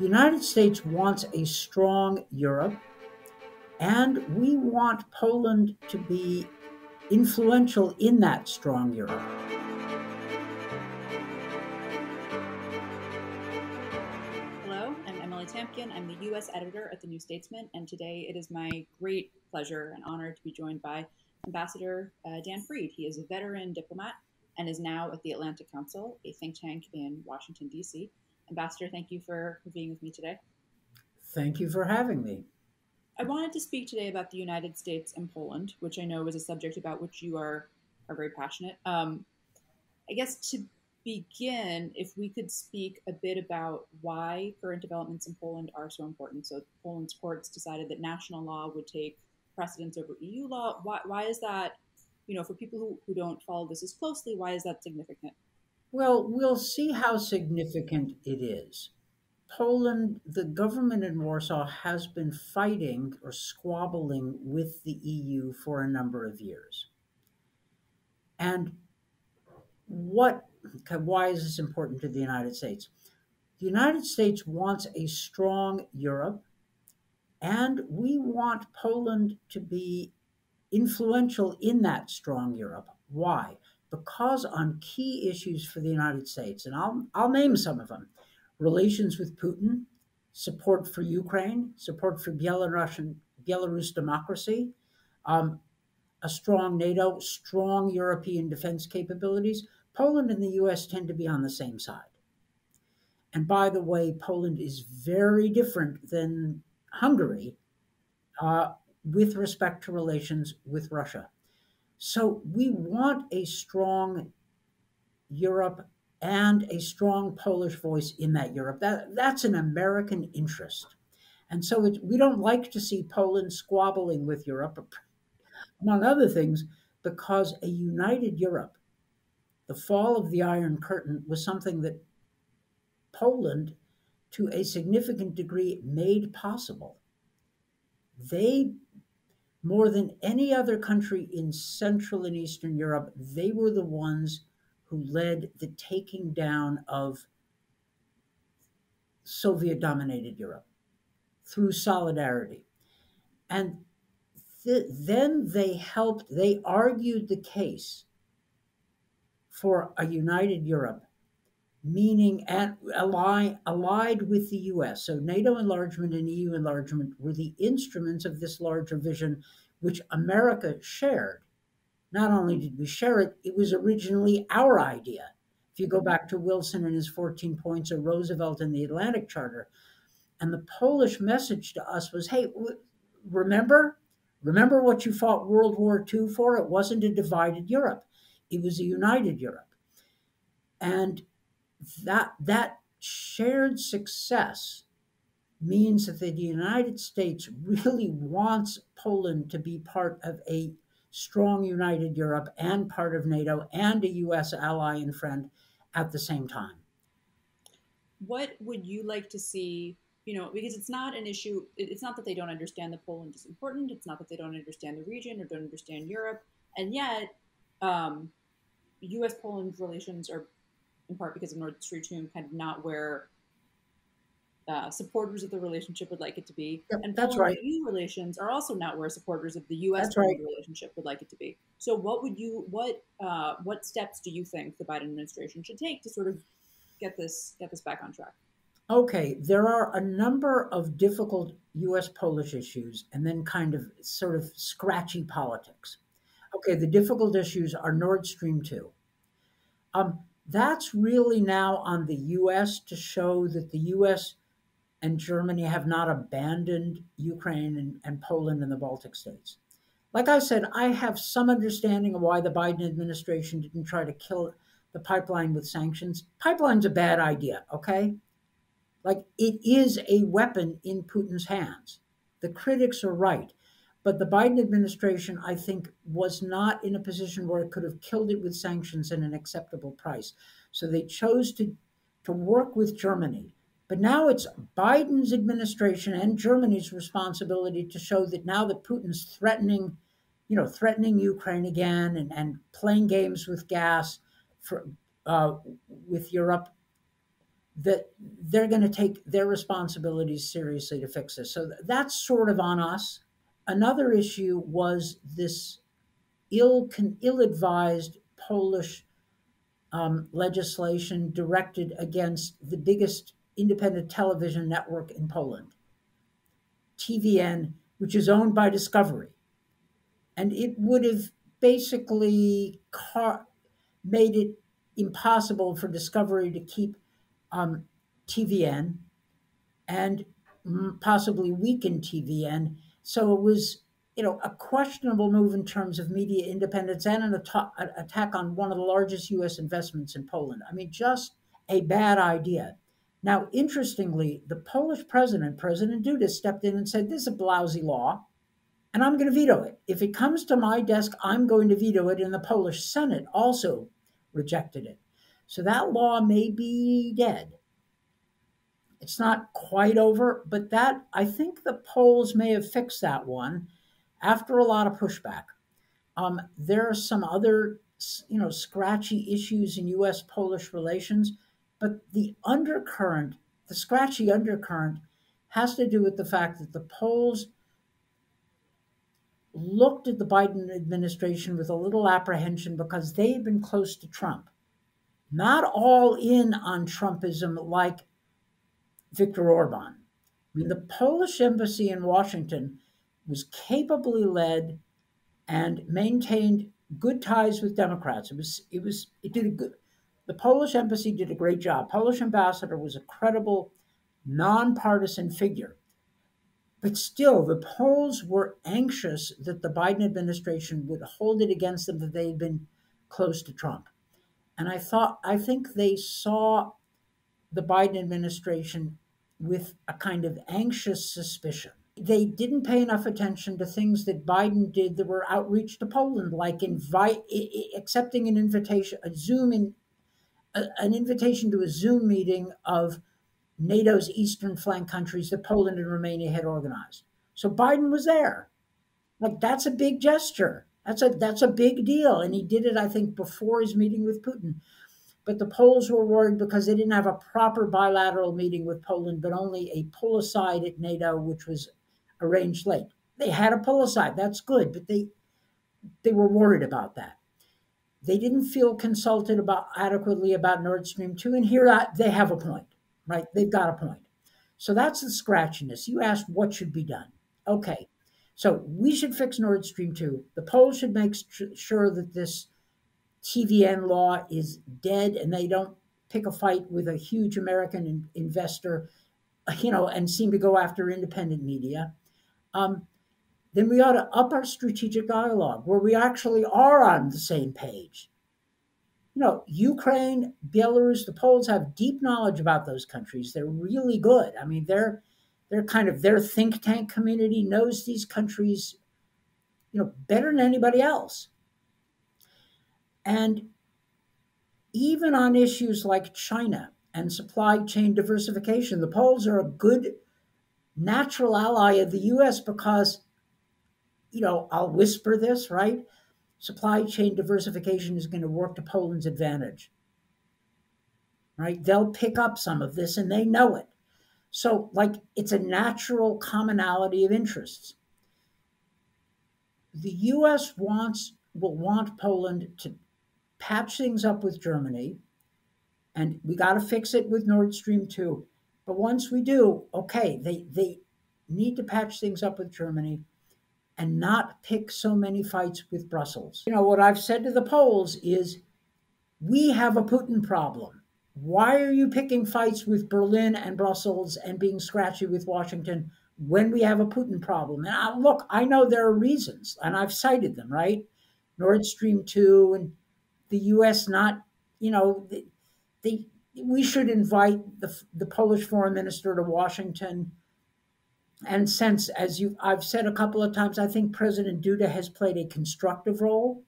The United States wants a strong Europe, and we want Poland to be influential in that strong Europe. Hello, I'm Emily Tamkin. I'm the U.S. editor at The New Statesman, and today it is my great pleasure and honor to be joined by Ambassador Dan Fried. He is a veteran diplomat and is now at the Atlantic Council, a think tank in Washington, D.C. Ambassador, thank you for being with me today. Thank you for having me. I wanted to speak today about the United States and Poland, which I know is a subject about which you are very passionate. I guess to begin, if we could speak a bit about why current developments in Poland are so important. So Poland's courts decided that national law would take precedence over EU law. Why is that, you know, for people who don't follow this as closely, why is that significant? Well, we'll see how significant it is. Poland, the government in Warsaw, has been fighting or squabbling with the EU for a number of years. And why is this important to the United States? The United States wants a strong Europe, and we want Poland to be influential in that strong Europe. Why? Because on key issues for the United States, and I'll name some of them, relations with Putin, support for Ukraine, support for Belarus democracy, a strong NATO, strong European defense capabilities, Poland and the US tend to be on the same side. And by the way, Poland is very different than Hungary with respect to relations with Russia. So we want a strong Europe and a strong Polish voice in that Europe. That's an American interest. And so we don't like to see Poland squabbling with Europe, among other things, because a united Europe, the fall of the Iron Curtain, was something that Poland, to a significant degree, made possible. They, more than any other country in Central and Eastern Europe, they were the ones who led the taking down of Soviet-dominated Europe through Solidarity. And then they argued the case for a united Europe, meaning allied with the US. So NATO enlargement and EU enlargement were the instruments of this larger vision, which America shared. Not only did we share it, it was originally our idea. If you go back to Wilson and his 14 points, or Roosevelt and the Atlantic Charter, and the Polish message to us was, hey, remember what you fought World War II for? It wasn't a divided Europe. It was a united Europe. And that shared success means that the United States really wants Poland to be part of a strong united Europe and part of NATO and a US ally and friend at the same time. What would you like to see, you know, because it's not an issue, it's not that they don't understand that Poland is important, it's not that they don't understand the region or don't understand Europe, and yet US-Poland relations are, in part because of Nord Stream 2, kind of not where supporters of the relationship would like it to be. Yep, and that's right. EU relations are also not where supporters of the US relationship would like it to be. So what steps do you think the Biden administration should take to sort of get this back on track? Okay, there are a number of difficult US-Polish issues and then kind of sort of scratchy politics. Okay, the difficult issues are Nord Stream 2. That's really now on the U.S. to show that the U.S. and Germany have not abandoned Ukraine and Poland and the Baltic states. Like I said, I have some understanding of why the Biden administration didn't try to kill the pipeline with sanctions. Pipeline's a bad idea, okay? Like, it is a weapon in Putin's hands. The critics are right. But the Biden administration, I think, was not in a position where it could have killed it with sanctions at an acceptable price. So they chose to work with Germany. But now it's Biden's administration and Germany's responsibility to show that now that Putin's threatening Ukraine again and playing games with gas with Europe, that they're going to take their responsibilities seriously to fix this. So that's sort of on us. Another issue was this ill-advised Polish legislation directed against the biggest independent television network in Poland, TVN, which is owned by Discovery. And it would have basically made it impossible for Discovery to keep TVN and possibly weaken TVN. So it was, you know, a questionable move in terms of media independence and an attack on one of the largest U.S. investments in Poland. I mean, just a bad idea. Now, interestingly, the Polish president, President Duda, stepped in and said, this is a lousy law, and I'm going to veto it. If it comes to my desk, I'm going to veto it. And the Polish Senate also rejected it. So that law may be dead. It's not quite over, but that, I think the Poles may have fixed that one after a lot of pushback. There are some other, you know, scratchy issues in U.S.-Polish relations, but the undercurrent, the scratchy undercurrent, has to do with the fact that the Poles looked at the Biden administration with a little apprehension because they had been close to Trump. Not all in on Trumpism like Viktor Orban. I mean, the Polish embassy in Washington was capably led and maintained good ties with Democrats. The Polish embassy did a great job. Polish ambassador was a credible, nonpartisan figure. But still, the Poles were anxious that the Biden administration would hold it against them that they had been close to Trump. And I think they saw the Biden administration with a kind of anxious suspicion. They didn't pay enough attention to things that Biden did that were outreach to Poland, like accepting an invitation, an invitation to a Zoom meeting of NATO's eastern flank countries that Poland and Romania had organized. So Biden was there. Like, that's a big gesture. That's a big deal. And he did it, I think, before his meeting with Putin. But the Poles were worried because they didn't have a proper bilateral meeting with Poland, but only a pull-aside at NATO, which was arranged late. They had a pull-aside. That's good. But they were worried about that. They didn't feel consulted adequately about Nord Stream 2. And here they have a point, right? They've got a point. So that's the scratchiness. You asked what should be done. Okay. So we should fix Nord Stream 2. The Poles should make sure that this TVN law is dead and they don't pick a fight with a huge American investor, you know, and seem to go after independent media. Then we ought to up our strategic dialogue where we actually are on the same page. You know, Ukraine, Belarus, the Poles have deep knowledge about those countries. They're really good. I mean, they're kind of, their think tank community knows these countries, you know, better than anybody else. And even on issues like China and supply chain diversification, the Poles are a good natural ally of the U.S. because, you know, I'll whisper this, right? Supply chain diversification is going to work to Poland's advantage, right? They'll pick up some of this and they know it. So, like, it's a natural commonality of interests. The U.S. will want Poland to patch things up with Germany, and we got to fix it with Nord Stream 2. But once we do, okay, they need to patch things up with Germany and not pick so many fights with Brussels. You know, what I've said to the Poles is, we have a Putin problem. Why are you picking fights with Berlin and Brussels and being scratchy with Washington when we have a Putin problem? And look, I know there are reasons, and I've cited them, right? Nord Stream 2 and the U.S. not, you know, we should invite the Polish foreign minister to Washington. And since, as I've said a couple of times, I think President Duda has played a constructive role.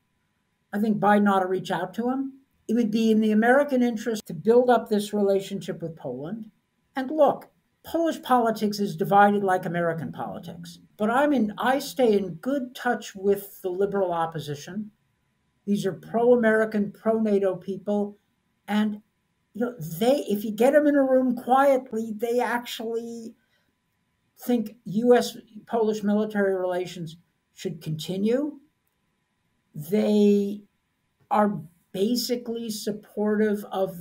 I think Biden ought to reach out to him. It would be in the American interest to build up this relationship with Poland. And look, Polish politics is divided like American politics. But I stay in good touch with the liberal opposition. These are pro-American, pro-NATO people. And you know, if you get them in a room quietly, they actually think U.S.-Polish military relations should continue. They are basically supportive of,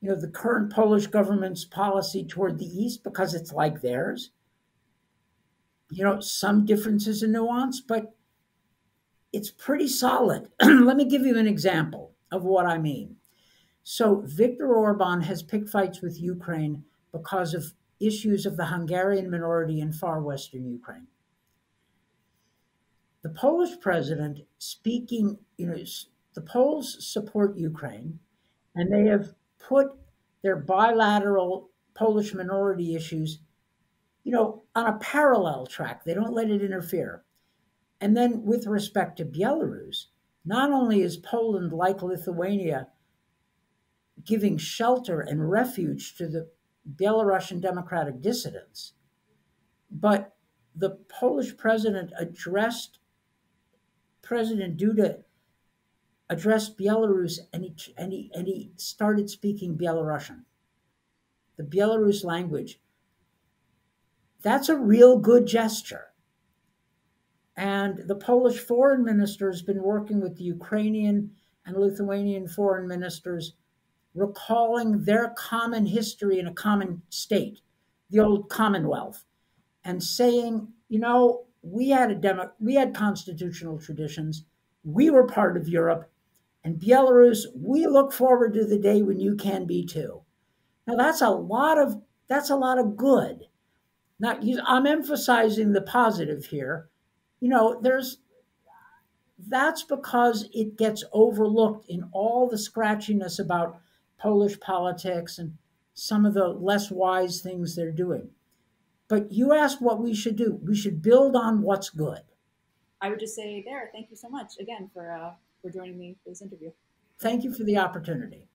you know, the current Polish government's policy toward the East because it's like theirs. You know, some differences in nuance, but it's pretty solid. Let me give you an example of what I mean. So Viktor Orban has picked fights with Ukraine because of issues of the Hungarian minority in far western Ukraine. The Polish president speaking, you know, the Poles support Ukraine, and they have put their bilateral Polish minority issues, you know, on a parallel track. They don't let it interfere. And then with respect to Belarus, not only is Poland, like Lithuania, giving shelter and refuge to the Belarusian democratic dissidents, but the Polish president addressed, President Duda addressed Belarus, and he started speaking Belarusian, the Belarus language. That's a real good gesture. And the Polish foreign minister has been working with the Ukrainian and Lithuanian foreign ministers, recalling their common history in a common state, the old Commonwealth, and saying, you know, we had constitutional traditions, we were part of Europe, and Belarus, we look forward to the day when you can be too. Now that's a lot of good. Now I'm emphasizing the positive here. You know, that's because it gets overlooked in all the scratchiness about Polish politics and some of the less wise things they're doing. But you asked what we should do. We should build on what's good. I would just say there, thank you so much again for joining me for this interview. Thank you for the opportunity.